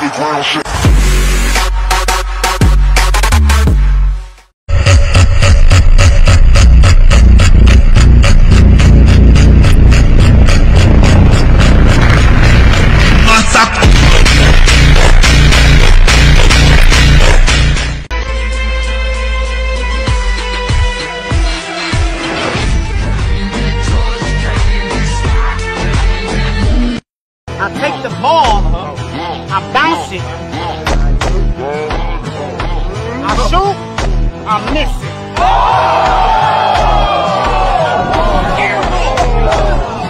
Make wild shit. I take the ball, I bounce it, I shoot, I miss it.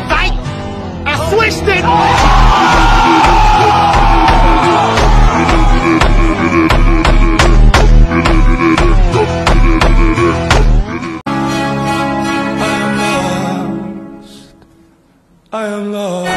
Fight, I switched it. I am lost.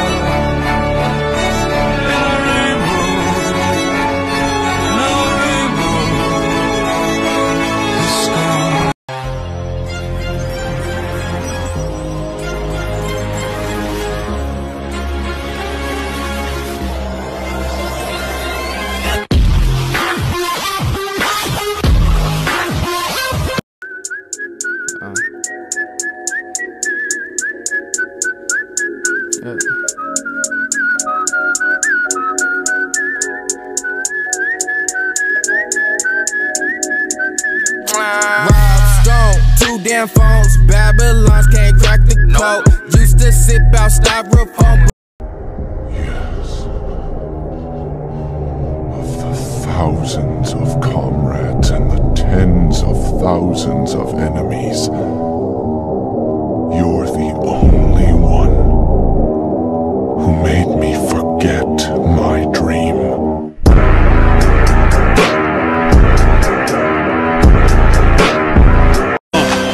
Rob Stone, two damn phones, Babylons can't crack the code. Used to sip out styrofoam. Yes, of the thousands of comrades and the tens of thousands of enemies, you're the only one who made me forget my dream.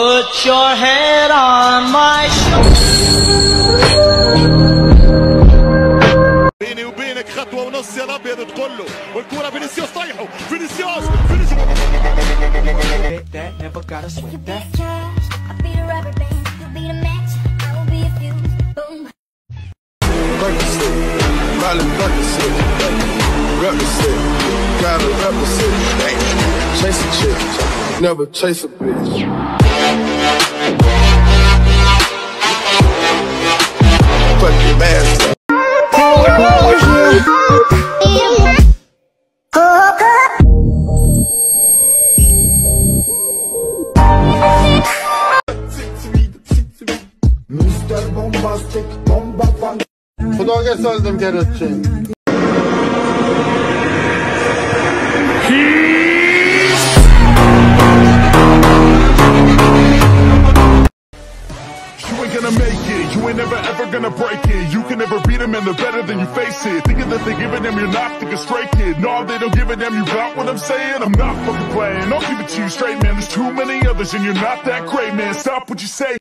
Put your head on my shoulder. بيني وبينك خطوة ونص يا الأبيض تقول له والكورة فينيسيوس طايحه فينيسيوس فينيسيوس. Mr. Bombastic Bomba Funk. Xudoga soldim kerakchi. You ain't never ever not gonna break it. You can never beat them and they're better than you, face it. Thinking that they giving them, you're not thinking straight, kid. No, they don't give a damn, you got what I'm saying? I'm not fucking playing, I'll give it to you straight, man. There's too many others and you're not that great, man. Stop what you say.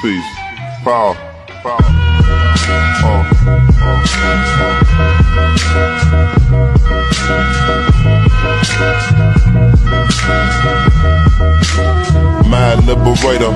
Peace. Power. Power. My liberator.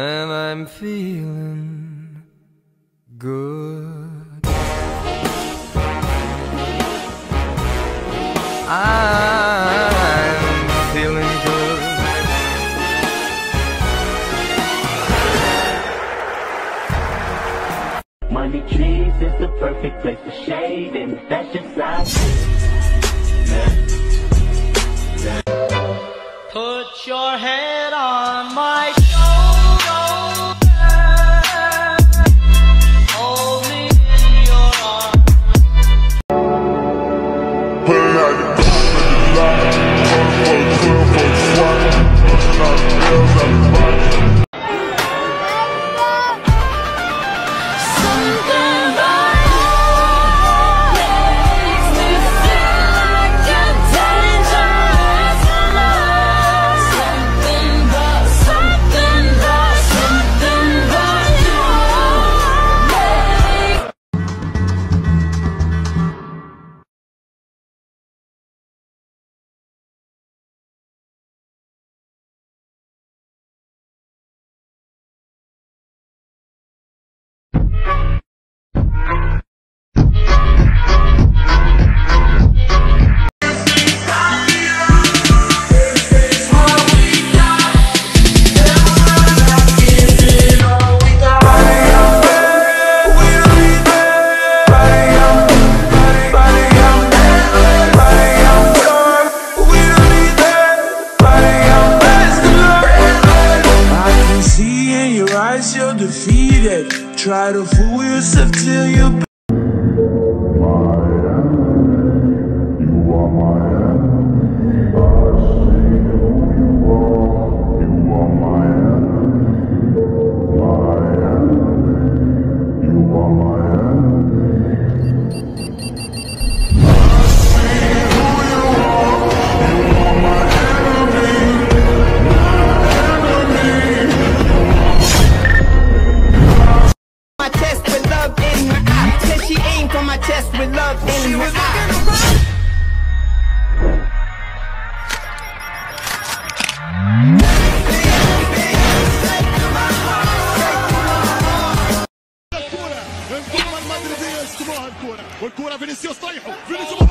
And I'm feeling good. I'm feeling good. Money trees is the perfect place for shading. That's just life. Put your head on my you're defeated. Try to fool yourself till you're my enemy. You are my enemy. I see who you are. You are my enemy. My enemy. You are my enemy. I see who you are. You are my enemy. She aimed for my chest with love in her eye. الكورة انفرد ما ادري فين استمروا هالكورة والكورة فينيسيوس طيحوا فينيسيوس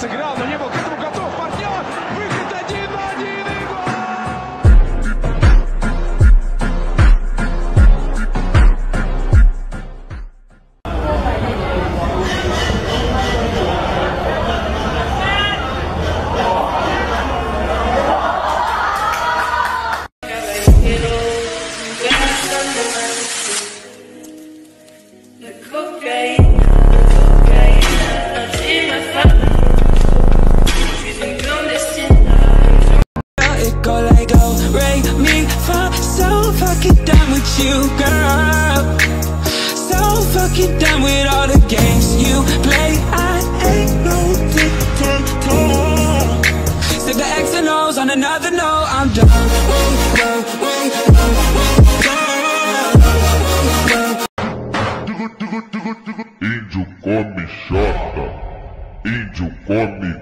сыграл, но не был к этому готов партнер. Выход 1-1 и гол. You, girl, so fucking done with all the games you play. I ain't no dictator. Said the X and O's on another note. I'm done. Índio come xota, índio come.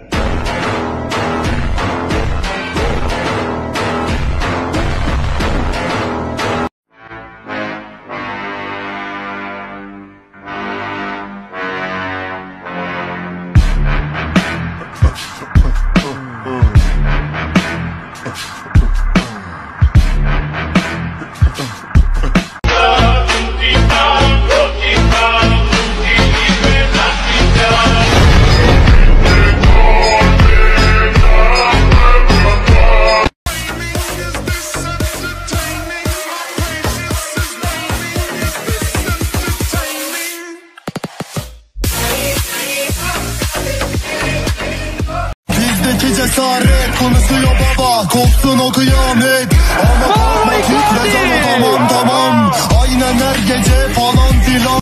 Cesaret konuşuyor baba, kopsun o kıyamet. Ama parmak titrez ama tamam. Aynen her gece falan filan.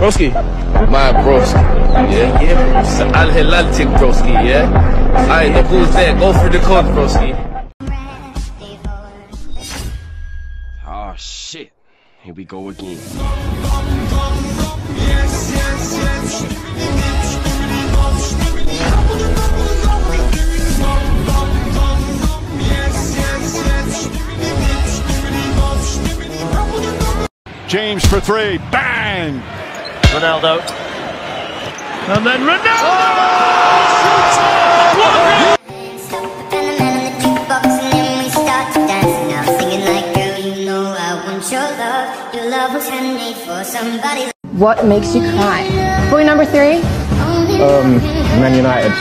Broski, my broski, yeah, yeah. Al helal tik broski, yeah. Aynen, who's there? Go for the code, broski. Oh shit, here we go again. Yes, yes, yes. James for three, bang! Ronaldo. And then Ronaldo! Oh! What makes you cry? Boy number three? Man United.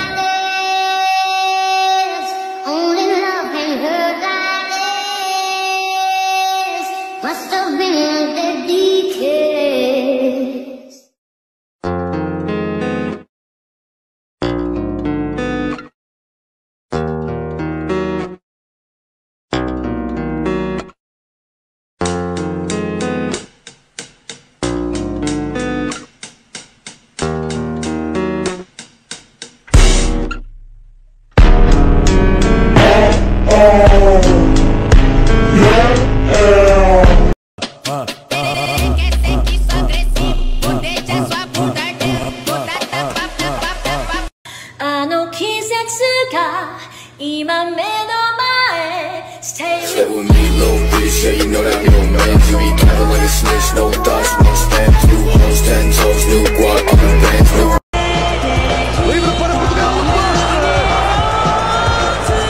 Must have been the details. Stay with me, little bitch, yeah, you know that little man. You be clever like a snitch, no thoughts, no stamps. New hoes, 10 toes, new guac, up in bands, new. Livre para Portugal, Costa!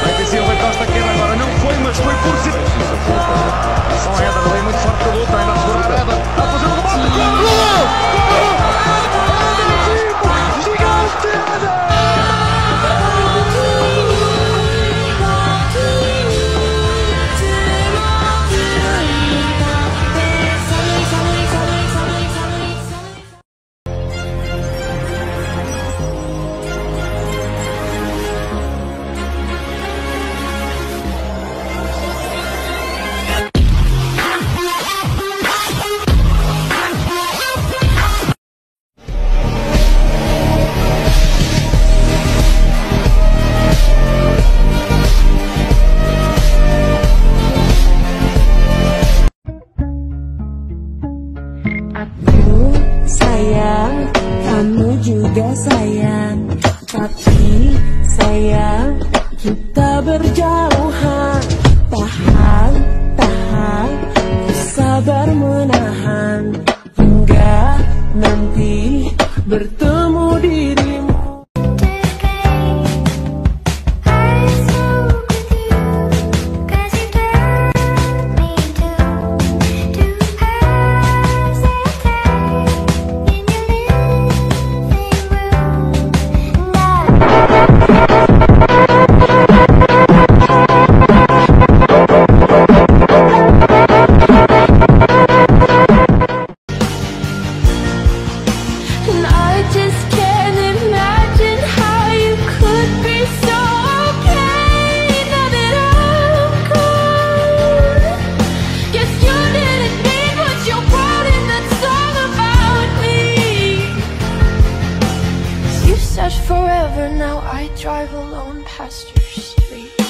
Vai ter Silva e Costa quebra agora, não foi, mas foi por si. Só a Éder ali, muito forte pelo outro, ainda a segurar a Éder. Está a fazer o remate, gol! Gol! Gigante, Éder! Kamu juga sayang, tapi sayang kita berjauhan. Tahan, ku sabar menahan hingga nanti bertemu dirimu. Forever now I drive alone past your street.